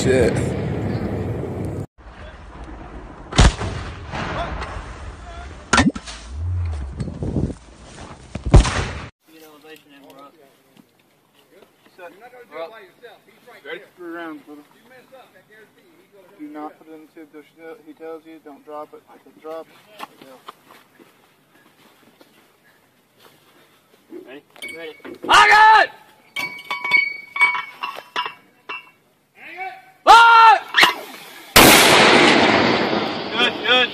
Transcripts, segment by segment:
shit. Do not put it in the tube till he tells you. Don't drop it. If it drops, it'll. Ready? Ready. Lock it! Hang it! Lock! Good, good.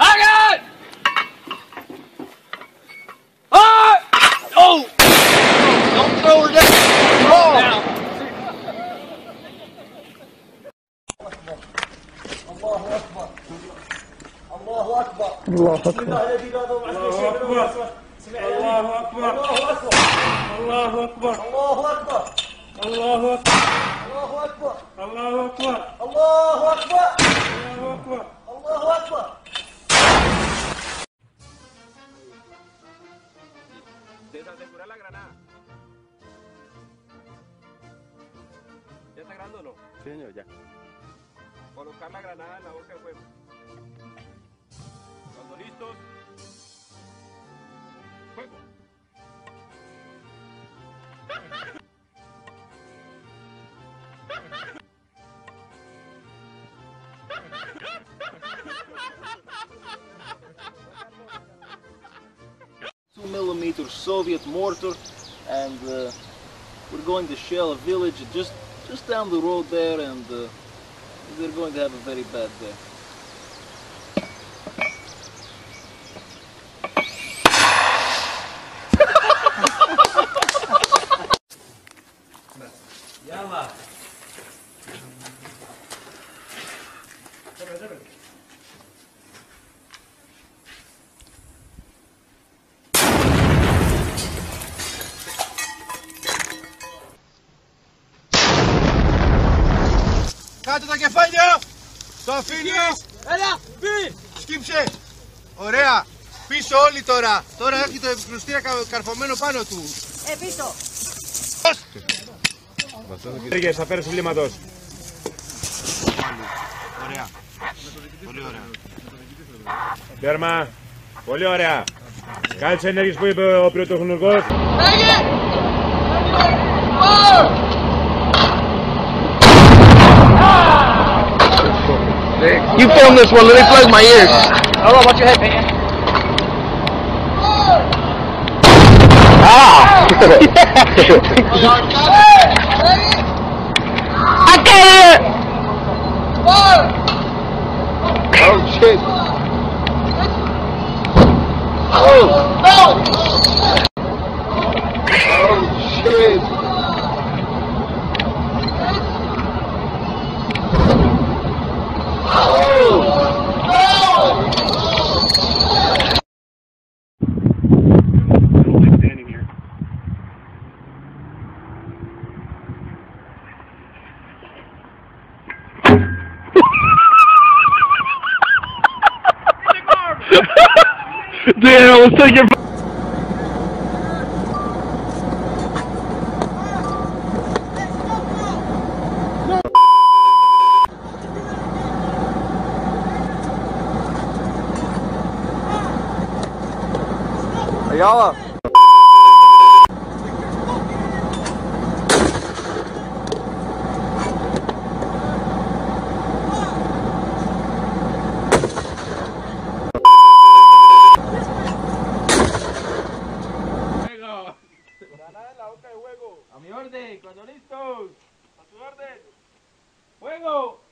Hang it! Lock! Oh! Don't throw her down. الله أكبر الله أكبر الله أكبر الله أكبر الله أكبر الله أكبر الله أكبر الله أكبر الله أكبر الله أكبر Desasegura la granada. ¿Ya está grabando o no? Sí, señor, ya. Colocar la granada en la boca del huevo. Cuando listos, fuego. Two-millimeter Soviet mortar, and we're going to shell a village just down the road there, and they're going to have a very bad day. Κάτω τα κεφάλια, το αφήνω, έλα, πει, σκύψε, ωραία, πίσω όλοι τώρα, τώρα έχει το εμπικρουστήρα καρφωμένο πάνω του. Πίσω. Τρίγες, αφαίρες βλήματος. Ωραία, πολύ ωραία. Τέρμα, πολύ ωραία. Κάλυψε ενέργειες που είπε ο πρωτοχνουργός. Έγινε! You film this one, let me plug my ears. Hold on, watch your head, man. Ah! I can't hear it! Oh, shit. Oh, no! Dude, I was taking. Ayala. A mi orden, cuando listos. A tu orden. ¡Fuego!